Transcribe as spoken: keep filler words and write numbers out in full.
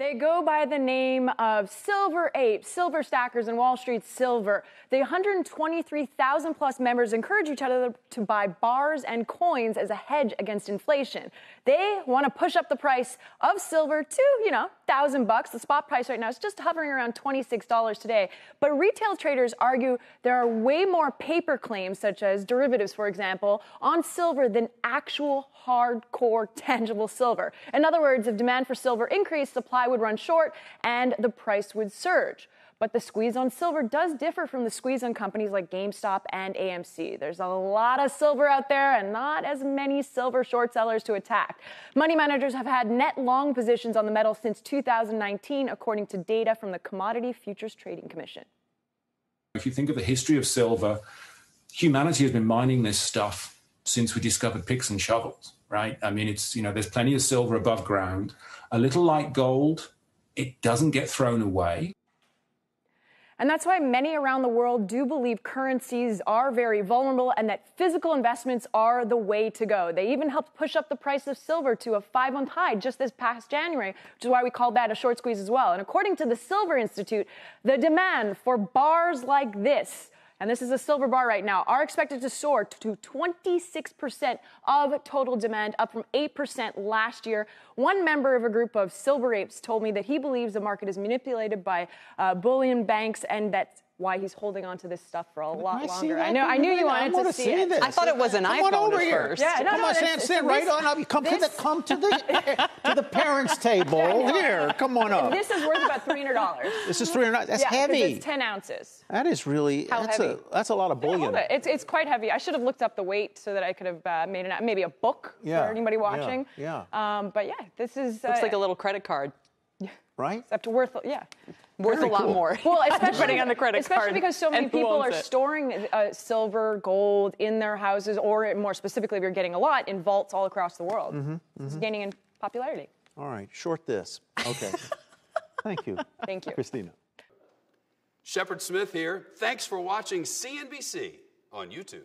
They go by the name of Silver Ape, Silver Stackers, and Wall Street Silver. The one hundred twenty-three thousand plus members encourage each other to buy bars and coins as a hedge against inflation. They want to push up the price of silver to, you know, thousand bucks. The spot price right now is just hovering around twenty-six dollars today. But retail traders argue there are way more paper claims, such as derivatives, for example, on silver than actual hardcore tangible silver. In other words, if demand for silver increased, supply would run short and the price would surge. But the squeeze on silver does differ from the squeeze on companies like GameStop and A M C. There's a lot of silver out there and not as many silver short sellers to attack. Money managers have had net long positions on the metal since two thousand nineteen, according to data from the Commodity Futures Trading Commission. If you think of the history of silver, humanity has been mining this stuff since we discovered picks and shovels, right? I mean, it's, you know, there's plenty of silver above ground. A little like gold, it doesn't get thrown away. And that's why many around the world do believe currencies are very vulnerable and that physical investments are the way to go. They even helped push up the price of silver to a five-month high just this past January, which is why we called that a short squeeze as well. And according to the Silver Institute, the demand for bars like this, and this is a silver bar right now, are expected to soar to twenty-six percent of total demand, up from eight percent last year. One member of a group of Silver Apes told me that he believes the market is manipulated by uh, bullion banks, and that's why he's holding on to this stuff for a lot longer. I know, I knew you wanted to see it. I thought it was an iPhone over here. Yeah, no, no, come on, Sam, sit right on up. Come to the come to the to the parents' table here. Come on up. This is worth about three hundred dollars. This is three hundred. That's heavy. It's ten ounces. That is really that's a that's a lot of bullion. It's it's quite heavy. I should have looked up the weight so that I could have made an maybe a book for anybody watching. Yeah. Um. But yeah, this is looks like a little credit card. Right? Except worth, yeah. Worth Very a lot cool. more. Well, especially depending on the credit especially card. Especially because so many people are it. storing uh, silver, gold in their houses, or more specifically, if you're getting a lot, in vaults all across the world. Mm-hmm, mm-hmm. It's gaining in popularity. All right, short this. Okay. Thank you. Thank you. Christina. Shepherd Smith here. Thanks for watching C N B C on YouTube.